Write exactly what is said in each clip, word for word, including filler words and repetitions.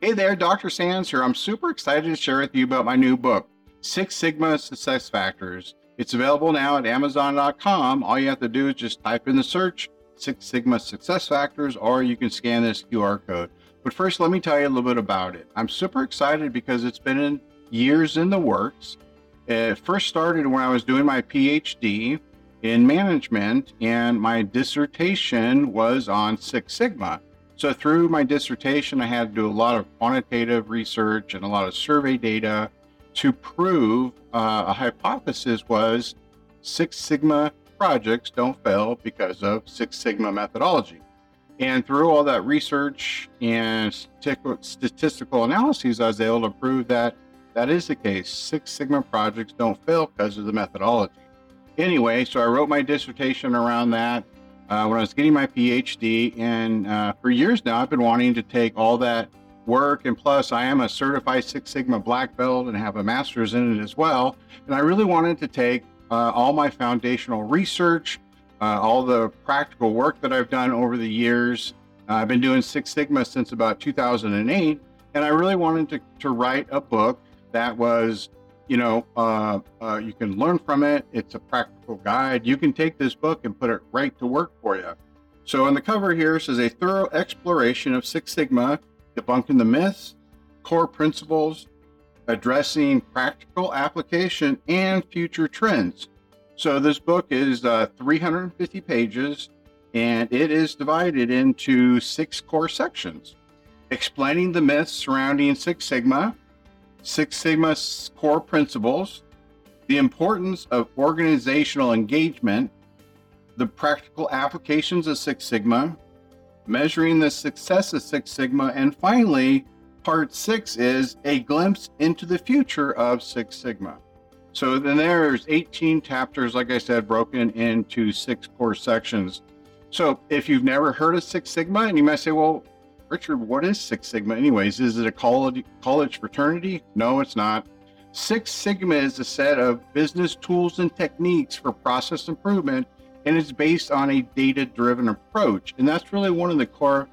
Hey there, Doctor Sands here. I'm super excited to share with you about my new book, Six Sigma Success Factors. It's available now at amazon dot com. All you have to do is just type in the search, Six Sigma Success Factors, or you can scan this Q R code. But first, let me tell you a little bit about it. I'm super excited because it's been in years in the works. It first started when I was doing my P H D in management, and my dissertation was on Six Sigma. So through my dissertation, I had to do a lot of quantitative research and a lot of survey data to prove uh, a hypothesis was Six Sigma projects don't fail because of Six Sigma methodology. And through all that research and statistical analyses, I was able to prove that that is the case. Six Sigma projects don't fail because of the methodology. Anyway, so I wrote my dissertation around that uh, when I was getting my P H D, and uh, for years now, I've been wanting to take all that work, and plus I am a certified Six Sigma black belt and have a master's in it as well. And I really wanted to take uh, all my foundational research, uh, all the practical work that I've done over the years. Uh, I've been doing Six Sigma since about two thousand eight, and I really wanted to, to write a book that was You know, uh, uh, you can learn from it. It's a practical guide. You can take this book and put it right to work for you. So on the cover here says a thorough exploration of Six Sigma, debunking the myths, core principles, addressing practical application and future trends. So this book is uh, three hundred fifty pages, and it is divided into six core sections. Explaining the myths surrounding Six Sigma, Six Sigma's core principles, the importance of organizational engagement, the practical applications of Six Sigma, measuring the success of Six Sigma, and finally, part six is a glimpse into the future of Six Sigma. So then there's eighteen chapters, like I said, broken into six core sections. So if you've never heard of Six Sigma, and you might say, well, Richard, what is Six Sigma anyways? Is it a college, college fraternity? No, it's not. Six Sigma is a set of business tools and techniques for process improvement, and it's based on a data-driven approach. And that's really one of the core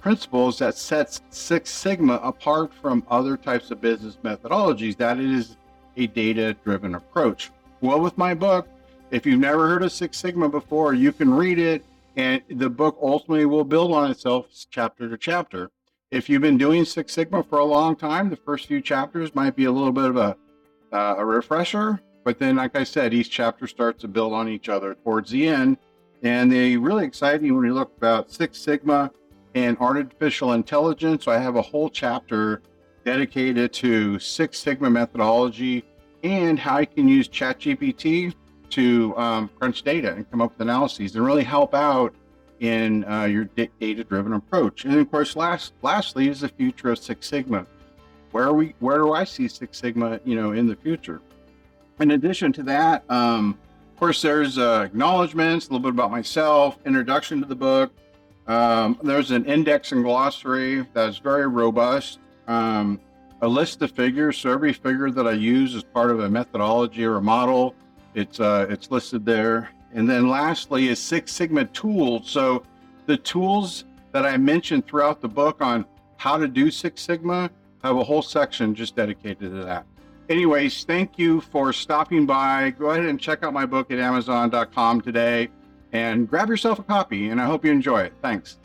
principles that sets Six Sigma apart from other types of business methodologies, that it is a data-driven approach. Well, with my book, if you've never heard of Six Sigma before, you can read it. And the book ultimately will build on itself chapter to chapter. If you've been doing Six Sigma for a long time, the first few chapters might be a little bit of a, uh, a refresher. But then, like I said, each chapter starts to build on each other towards the end. And they really excite you when you look about Six Sigma and artificial intelligence. So I have a whole chapter dedicated to Six Sigma methodology and how you can use Chat G P T to um, crunch data and come up with analyses and really help out in uh, your data-driven approach. And of course, last, lastly is the future of Six Sigma. Where are we? Where do I see Six Sigma, you know, in the future? In addition to that, um, of course, there's uh, acknowledgements, a little bit about myself, introduction to the book. Um, there's an index and glossary that's very robust. Um, a list of figures, so every figure that I use is part of a methodology or a model. It's uh, it's listed there. And then lastly is Six Sigma tools. So the tools that I mentioned throughout the book on how to do Six Sigma have a whole section just dedicated to that. Anyways, thank you for stopping by. Go ahead and check out my book at amazon dot com today and grab yourself a copy, and I hope you enjoy it. Thanks.